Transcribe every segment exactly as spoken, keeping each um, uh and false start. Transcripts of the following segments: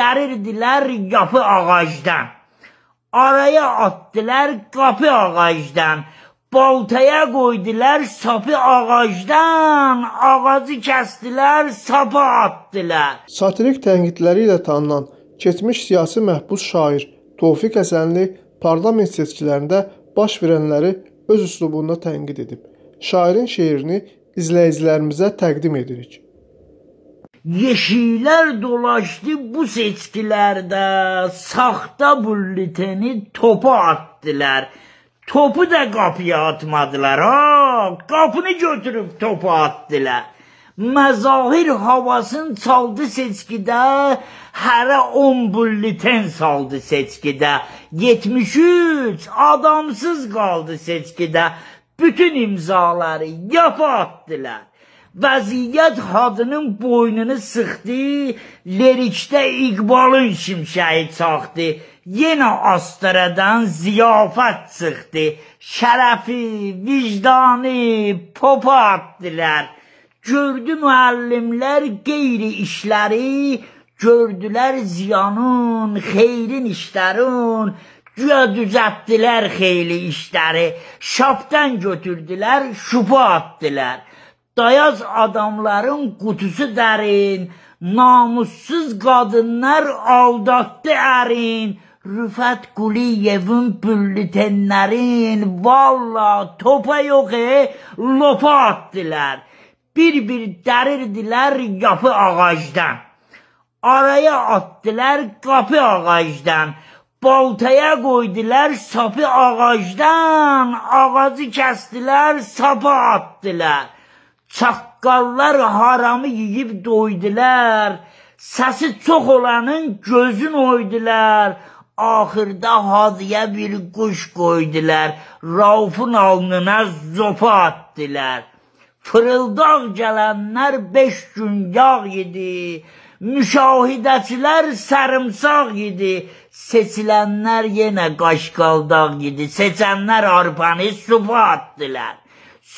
gösterirdilər yapı ağacdan. Araya atdılar qapı ağacdan. Baltaya koydular sapı ağacdan, ağacı kestiler, sapı attılar. Satirik tənqidləri ilə tanınan keçmiş siyasi məhbus şair Tofiq Həsənli parlament seçkilərində baş verənləri öz üslubunda tənqid edib. Şairin şeirini izləyicilərimizə təqdim edirik. Yeşiller dolaştı bu seçkilerde, saxta bülletini topa attılar. Topu da kapıya atmadılar, ha, kapını götürüp topu attılar. Məzahir havasını saldı seçkidə, hərə on bülliten saldı seçkidə. yetmiş üç adamsız qaldı seçkidə, bütün imzaları yapı attılar. Vəziyyət hadının boynunu sıxdı, lerikdə İqbalın şimşəyi çaxdı, yenə astaradan ziyafət çıxdı, şərəfi, vicdanı popa atdılar. Gördü müəllimlər qeyri işləri, gördülər ziyanın, xeyrin işlərin, güya düzəltdilər xeyli işləri, şapdan götürdülər, şupa atdılar. Dayaz adamların qutusu dərin, namussuz qadınlar aldatdı ərin, Rüfət Quliyevin büllitenlərin valla topa yox, e, lopa atdılar. Bir-bir dərirdilər yapı ağacdan, araya atdılar qapı ağacdan, baltaya koydular sapı ağacdan, ağacı kestiler, sapı attılar. Çaqqallar haramı yiyib doydular, sesi çok olanın gözün oydular, axırda hadiyə bir kuş koydular, Raufun alnına zopa attılar. Fırıldaq gelenler beş gün yağ yedi, müşahidəçilər sarımsaq yedi, seçilənlər yenə qaşqaldaq yedi, seçenler arpanı supa atdılar.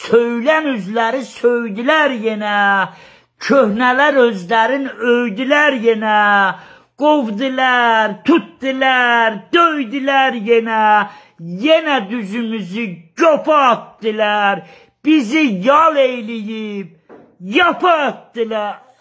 Söylən üzləri söydülər yenə, köhnələr özlərin öydülər yenə, qovdilər, tutdilər, döydülər yenə, yenə düzümüzü göpə atdılar, bizi yal eyləyib, yapa atdılar.